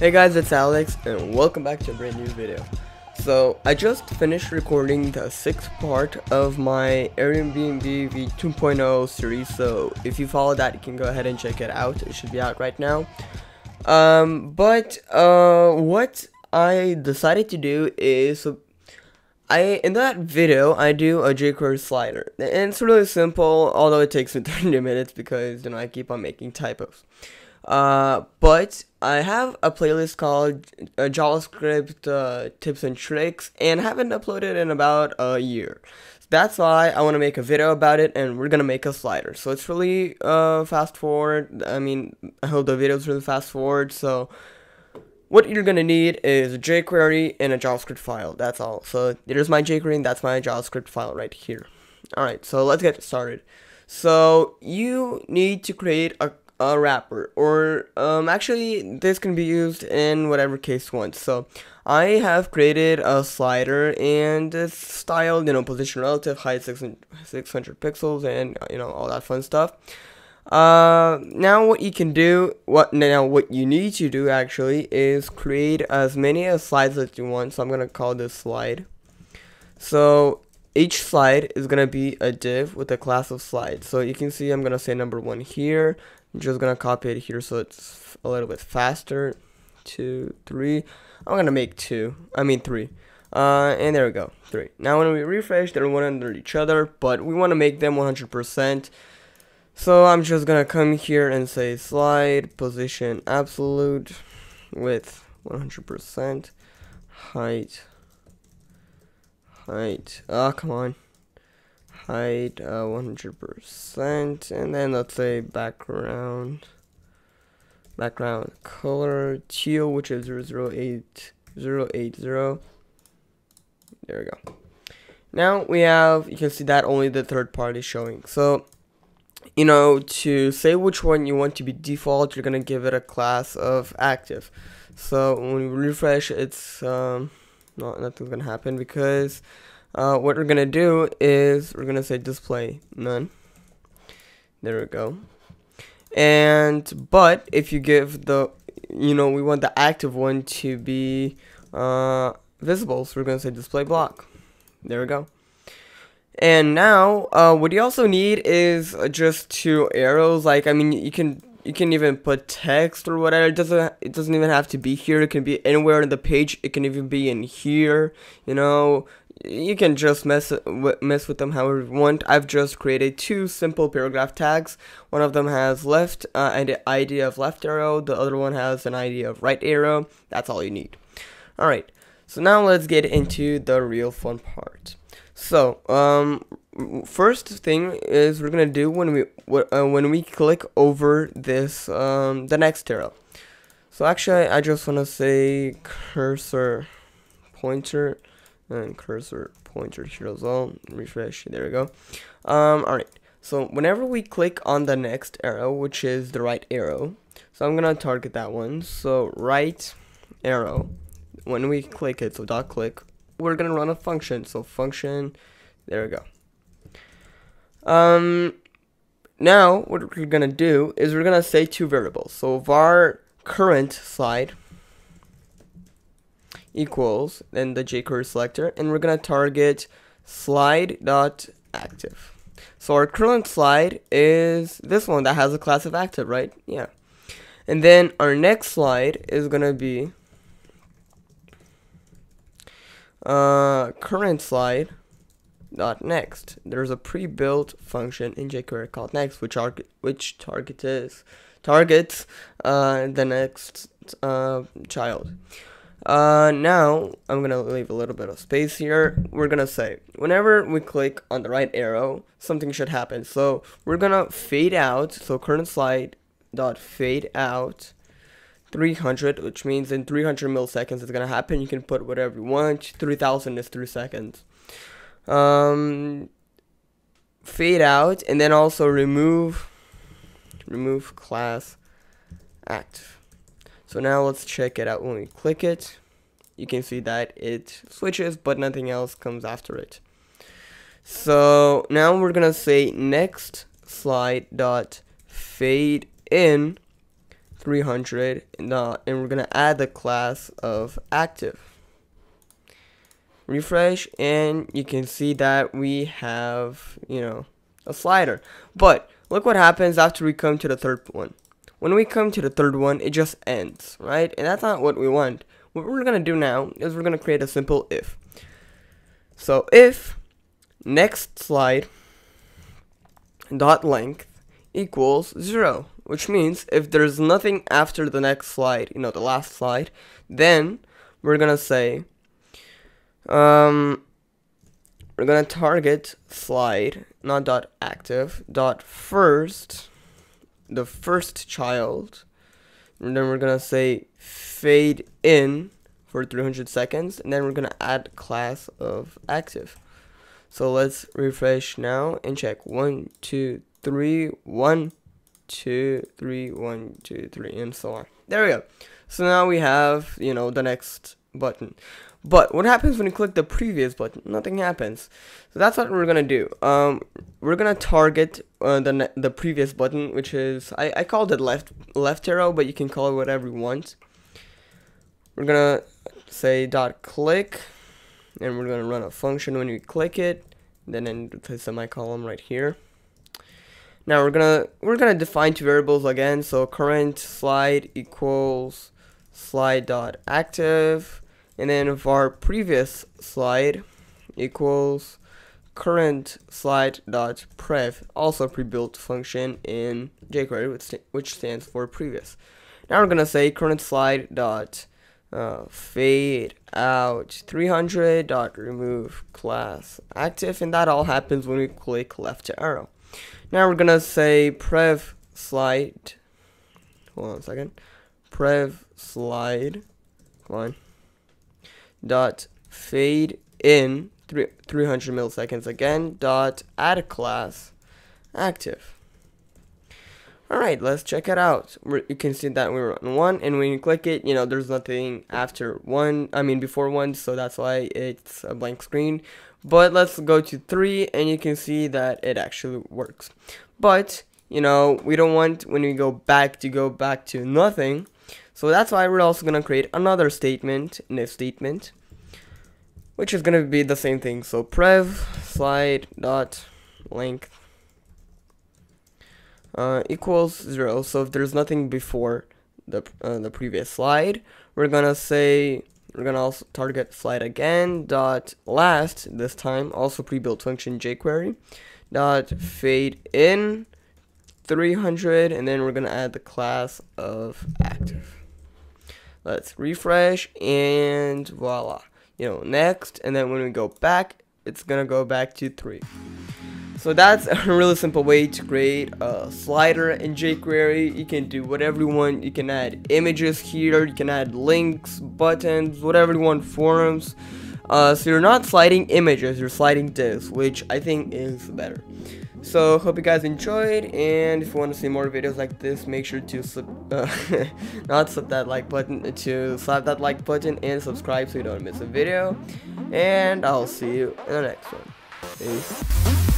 Hey guys, it's Alex and welcome back to a brand new video. So I just finished recording the 6th part of my Airbnb v2.0 series, so if you follow that you can go ahead and check it out. It should be out right now. What I decided to do is in that video I do a jQuery slider, and it's really simple, although it takes me 30 minutes because, you know, I keep on making typos. But I have a playlist called JavaScript Tips and Tricks, and haven't uploaded in about a year. So that's why I want to make a video about it, and we're going to make a slider. So it's really fast forward. I mean, I hope the video's really fast forward. So what you're going to need is a jQuery and a JavaScript file. That's all. So there's my jQuery, and that's my JavaScript file right here. Alright, so let's get started. So you need to create a wrapper, or actually this can be used in whatever case you want. So I have created a slider, and it's styled, you know, position relative, height 600 pixels, and, you know, all that fun stuff. Now what you need to do actually is create as many slides as you want. So I'm gonna call this slide. So each slide is gonna be a div with a class of slides. So you can see I'm gonna say number 1 here. I'm just gonna copy it here so it's a little bit faster. 2, 3. I'm gonna make 3. And there we go, 3. Now when we refresh, they're one under each other, but we want to make them 100%. So I'm just gonna come here and say slide position absolute with 100%, height. Ah, come on. Height 100%, and then let's say background color teal, which is 08080. There we go. Now we have, you can see that only the third part is showing. So, you know, to say which one you want to be default, you're gonna give it a class of active. So when we refresh, it's nothing's gonna happen because what we're gonna do is we're gonna say display none. There we go. And but if you give the, you know, we want the active one to be visible, so we're gonna say display block. There we go. And now what you also need is just 2 arrows. Like, I mean, you can even put text or whatever. It doesn't even have to be here. It can be anywhere in the page. It can even be in here. You know, you can just mess with them however you want. I've just created 2 simple paragraph tags. One of them has left an ID of left arrow. The other one has an ID of right arrow. That's all you need. All right. So now let's get into the real fun part. So first thing is we're gonna do when we click over this the next arrow. So actually I just wanna say cursor pointer. And cursor pointer here as well. Refresh. There we go. Alright. So whenever we click on the next arrow, which is the right arrow, so I'm gonna target that one. So right arrow. When we click it, so dot click, we're gonna run a function. So function. There we go. Now what we're gonna do is we're gonna say 2 variables. So var current slide equals then the jQuery selector, and we're gonna target slide dot active. So our current slide is this one that has a class of active, right? Yeah. And then our next slide is gonna be current slide dot next. There's a pre-built function in jQuery called next, which targets the next child. Now I'm gonna leave a little bit of space here. We're gonna say whenever we click on the right arrow, something should happen. So we're gonna fade out. So current slide dot fade out 300, which means in 300 milliseconds it's gonna happen. You can put whatever you want. 3000 is 3 seconds. Fade out, and then also remove class active. So now let's check it out. When we click it, you can see that it switches, but nothing else comes after it. So now we're gonna say next slide dot fade in 300, and we're going to add the class of active. Refresh, and you can see that we have, you know, a slider. But look what happens after we come to the third one. When we come to the third one, it just ends, right? And that's not what we want. What we're going to do now is we're going to create a simple if. So if next slide dot length equals 0, which means if there's nothing after the next slide, you know, the last slide, then we're going to say, we're going to target slide, not dot active, dot first, the first child, and then we're going to say fade in for 300 seconds, and then we're going to add class of active. So let's refresh now and check 1, 2, 3, 1, 2, 3, 1, 2, 3, and so on. There we go. So now we have, you know, the next button. But what happens when you click the previous button? Nothing happens. So that's what we're gonna do. We're gonna target the previous button, which is I called it left arrow, but you can call it whatever you want. We're gonna say dot click, and we're gonna run a function when you click it. Then in the semicolon right here. Now we're gonna define two variables again. So current slide equals slide dot active. And then if our previous slide equals current slide dot prev, also pre-built function in jQuery, which stands for previous. Now we're gonna say current slide dot fade out 300 dot remove class active, and that all happens when we click left arrow. Now we're gonna say prev slide. Hold on a second. Prev slide. Come on. Dot fade in 300 milliseconds again. Dot add class active. All right, let's check it out. You can see that we were on 1, and when you click it, you know, there's nothing after 1. I mean before 1, so that's why it's a blank screen. But let's go to 3, and you can see that it actually works. But you know, we don't want when we go back to nothing. So that's why we're also going to create another statement, an if statement, which is going to be the same thing. So prev slide dot length equals 0. So if there's nothing before the previous slide, we're going to say we're going to also target slide again dot last, this time also pre-built function jQuery dot fade in 300, and then we're going to add the class of active. Let's refresh, and voila, you know, next, and then when we go back, it's going to go back to 3. So that's a really simple way to create a slider in jQuery. You can do whatever you want. You can add images here, you can add links, buttons, whatever you want, forums. So you're not sliding images, you're sliding divs, which I think is better. So hope you guys enjoyed, and if you want to see more videos like this, make sure to slap that like button and subscribe so you don't miss a video, and I'll see you in the next one. Peace.